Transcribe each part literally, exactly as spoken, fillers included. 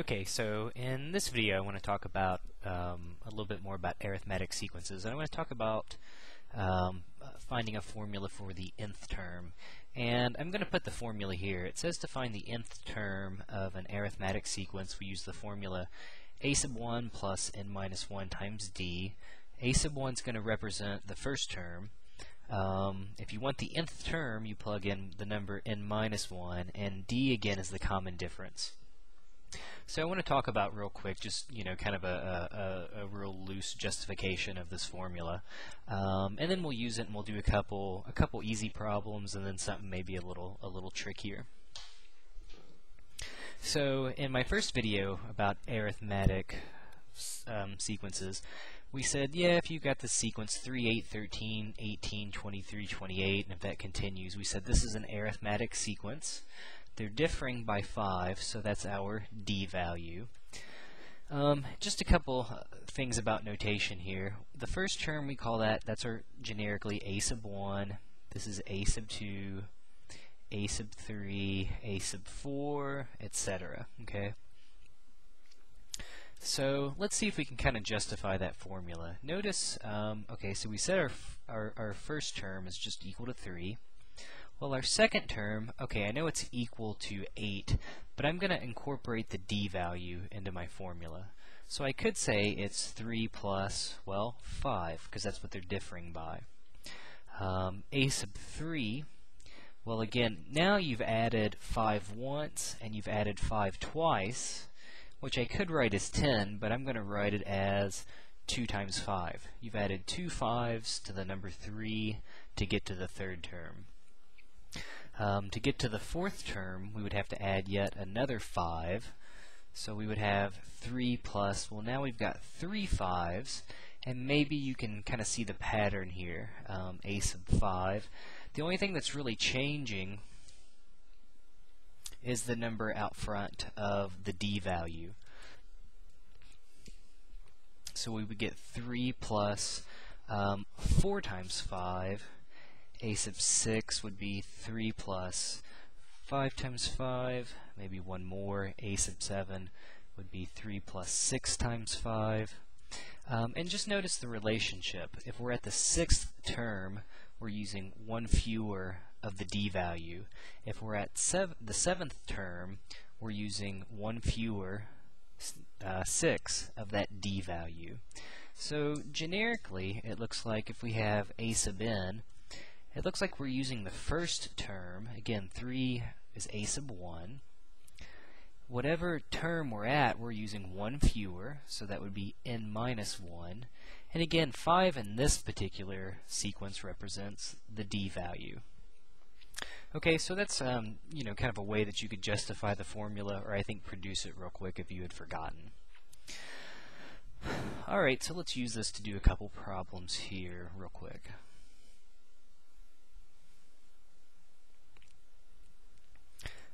Okay, so in this video I want to talk about um, a little bit more about arithmetic sequences, and I want to talk about um, finding a formula for the nth term. And I'm going to put the formula here. It says to find the nth term of an arithmetic sequence we use the formula a sub one plus n minus one times d. A sub one is going to represent the first term. Um, if you want the nth term, you plug in the number n minus one, and d again is the common difference. So I want to talk about real quick, just you know, kind of a, a, a real loose justification of this formula, um, and then we'll use it and we'll do a couple a couple easy problems, and then something maybe a little a little trickier. So in my first video about arithmetic um, sequences, we said, yeah, if you've got the sequence three, eight, thirteen, eighteen, twenty-three, twenty-eight, and if that continues, we said this is an arithmetic sequence. They're differing by five, so that's our d value. Um, just a couple things about notation here. The first term we call that, that's our generically a sub one, this is a sub two, a sub three, a sub four, et cetera. Okay. So let's see if we can kind of justify that formula. Notice, um, okay, so we said our, our, our first term is just equal to three. Well, our second term, okay, I know it's equal to eight, but I'm going to incorporate the d value into my formula. So I could say it's three plus, well, five, because that's what they're differing by. Um, a sub three, well, again, now you've added five once, and you've added five twice, which I could write as ten, but I'm going to write it as two times five. You've added two fives to the number three to get to the third term. Um, to get to the fourth term, we would have to add yet another five, so we would have three plus, well, now we've got three fives, and maybe you can kind of see the pattern here, um, a sub five. The only thing that's really changing is the number out front of the d value. So we would get three plus um, four times five. A sub six would be three plus five times five, maybe one more. A sub seven would be three plus six times five. Um, and just notice the relationship. If we're at the sixth term, we're using one fewer of the d value. If we're at sev the seventh term, we're using one fewer, uh, six, of that d value. So generically, it looks like if we have a sub n, it looks like we're using the first term. Again, three is a sub one. Whatever term we're at, we're using one fewer, so that would be n minus one. And again, five in this particular sequence represents the d value. Okay, so that's um, you know, kind of a way that you could justify the formula, or I think produce it real quick if you had forgotten. All right, so let's use this to do a couple problems here real quick.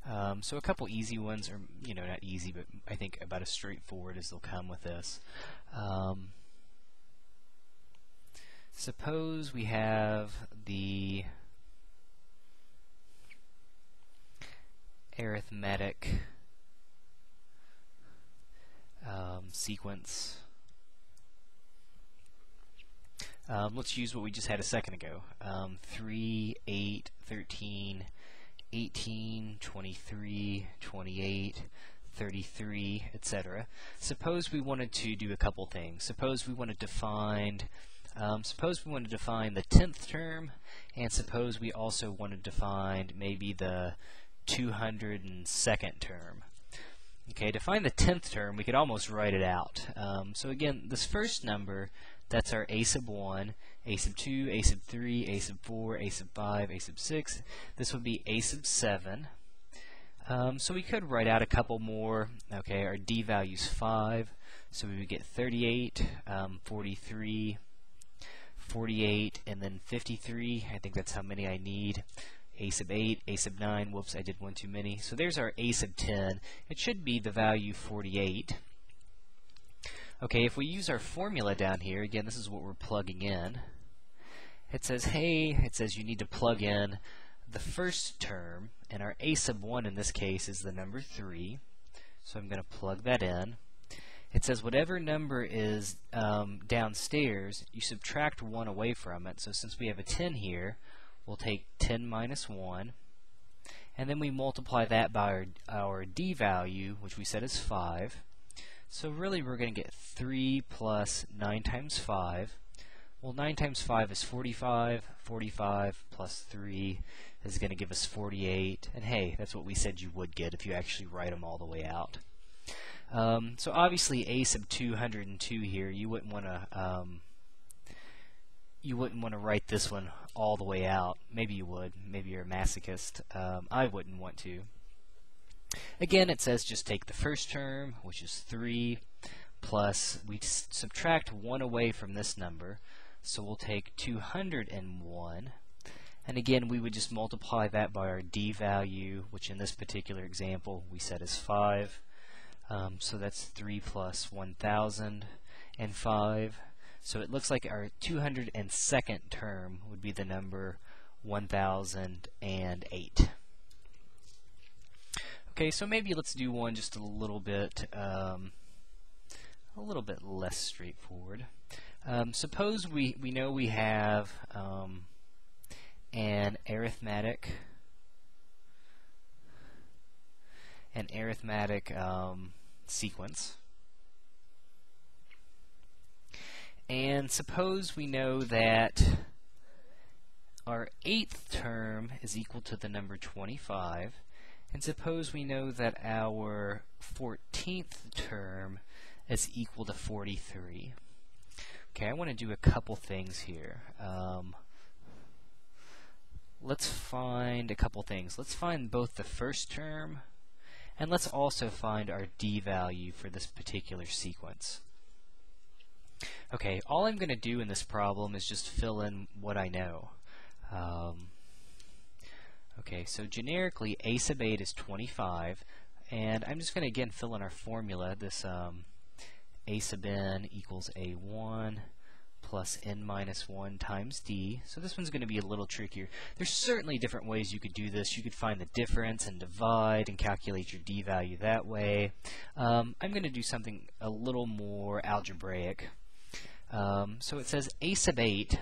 Um, so a couple easy ones, or you know, not easy, but I think about as straightforward as they'll come with this. Um, suppose we have the arithmetic um, sequence. Um, let's use what we just had a second ago. Um, three, eight, thirteen, eighteen, twenty-three, twenty-eight, thirty-three, et cetera. Suppose we wanted to do a couple things. Suppose we wanted to find, um, suppose we wanted to find the tenth term, and suppose we also wanted to find maybe the two hundred second term. Okay, to find the tenth term, we could almost write it out. Um, so again, this first number, that's our a sub one, a sub two, a sub three, a sub four, a sub five, a sub six. This would be a sub seven. Um, so we could write out a couple more. Okay, our d value's five, so we would get thirty-eight, um, forty-three, forty-eight, and then fifty-three. I think that's how many I need. A sub eight, a sub nine, whoops, I did one too many. So there's our a sub ten. It should be the value forty-eight. Okay, if we use our formula down here, again, this is what we're plugging in. It says, hey, it says you need to plug in the first term, and our a sub one in this case is the number three. So I'm going to plug that in. It says whatever number is um, downstairs, you subtract one away from it. So since we have a ten here, we'll take ten minus one, and then we multiply that by our, our D value, which we said is five. So really we're going to get three plus nine times five. Well, nine times five is forty-five. forty-five plus three is going to give us forty-eight. And hey, that's what we said you would get if you actually write them all the way out. Um, so obviously a sub two hundred two here, you wouldn't want to um, you wouldn't want to write this one all the way out. Maybe you would. Maybe you're a masochist. Um, I wouldn't want to. Again, it says just take the first term, which is three, plus we subtract one away from this number, so we'll take two hundred one, and again we would just multiply that by our D value, which in this particular example we said is five. Um, so that's three plus one thousand five. So it looks like our two hundred second term would be the number one thousand eight. Okay, so maybe let's do one just a little bit um, a little bit less straightforward. Um, suppose we, we know we have um, an arithmetic an arithmetic um, sequence, and suppose we know that our eighth term is equal to the number twenty-five, and suppose we know that our fourteenth term is equal to forty-three. Okay, I want to do a couple things here. Um, let's find a couple things. Let's find both the first term, and let's also find our D value for this particular sequence. Okay, all I'm going to do in this problem is just fill in what I know. Um, okay, so generically a sub eight is twenty-five, and I'm just going to again fill in our formula. This um, a sub n equals a one plus n minus one times d. So this one's going to be a little trickier. There's certainly different ways you could do this. You could find the difference and divide and calculate your d value that way. Um, I'm going to do something a little more algebraic. Um, so it says a sub eight.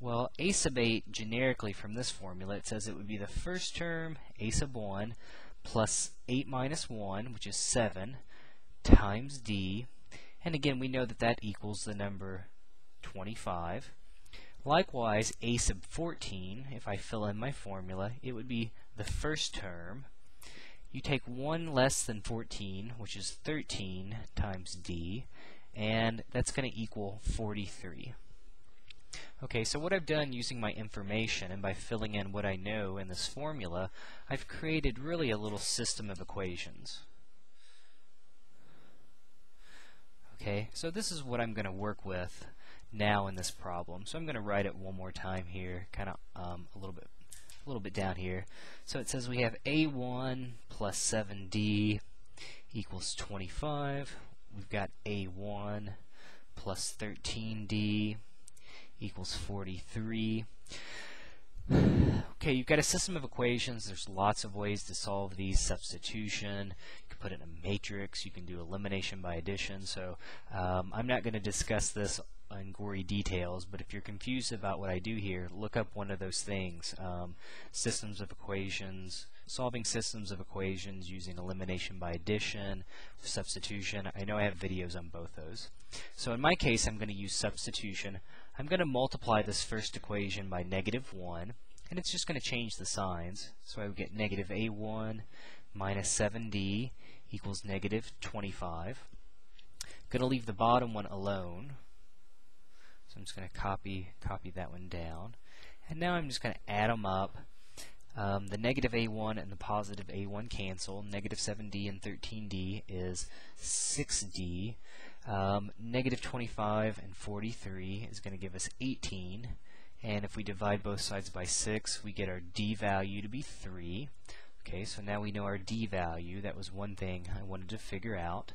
Well, a sub eight generically from this formula, it says it would be the first term, a sub one, plus eight minus one, which is seven, times d. And again, we know that that equals the number twenty-five. Likewise, a sub fourteen, if I fill in my formula, it would be the first term. You take one less than fourteen, which is thirteen, times d, and that's going to equal forty-three. Okay, so what I've done using my information and by filling in what I know in this formula, I've created really a little system of equations. Okay, so this is what I'm going to work with now in this problem. So I'm going to write it one more time here, kind of um, a little bit a little bit down here. So it says we have a one plus seven d equals twenty-five. We've got a one plus thirteen d equals forty-three. Okay, you've got a system of equations. There's lots of ways to solve these. Substitution, you can put it in a matrix, you can do elimination by addition. So um, I'm not going to discuss this in gory details, but if you're confused about what I do here, look up one of those things, um, systems of equations, solving systems of equations using elimination by addition, substitution. I know I have videos on both those. So in my case, I'm going to use substitution. I'm going to multiply this first equation by negative one, and it's just going to change the signs. So I would get negative a one minus seven d equals negative twenty-five. I'm going to leave the bottom one alone. So I'm just going to copy, copy that one down. And now I'm just going to add them up. Um, the negative a one and the positive a one cancel. Negative seven d and thirteen d is six d. Um, negative twenty-five and forty-three is going to give us eighteen. And if we divide both sides by six, we get our d value to be three. Okay, so now we know our d value. That was one thing I wanted to figure out.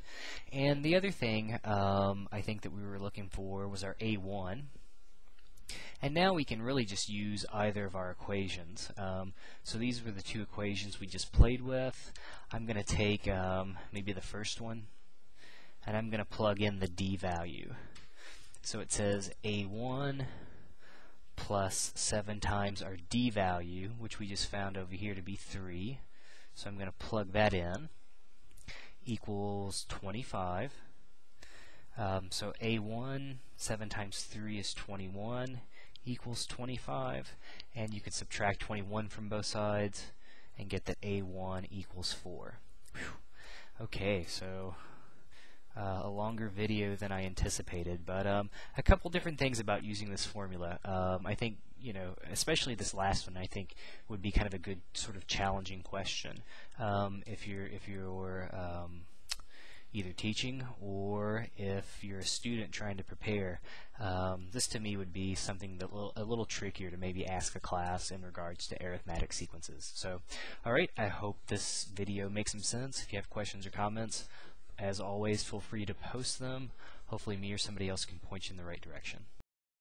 And the other thing um, I think that we were looking for was our a one. And now we can really just use either of our equations. Um, so these were the two equations we just played with. I'm going to take um, maybe the first one, and I'm going to plug in the d value. So it says a one plus seven times our d value, which we just found over here to be three. So I'm going to plug that in, equals twenty-five. Um, so a one, seven times three is twenty-one, equals twenty-five. And you could subtract twenty-one from both sides and get that a one equals four. Whew. Okay, so Uh, a longer video than I anticipated, but um, a couple different things about using this formula. Um, I think, you know, especially this last one, I think would be kind of a good sort of challenging question um, if you're if you're um, either teaching or if you're a student trying to prepare. Um, this to me would be something that little, a little trickier to maybe ask a class in regards to arithmetic sequences. So, all right, I hope this video makes some sense. If you have questions or comments, as always, feel free to post them. Hopefully me or somebody else can point you in the right direction.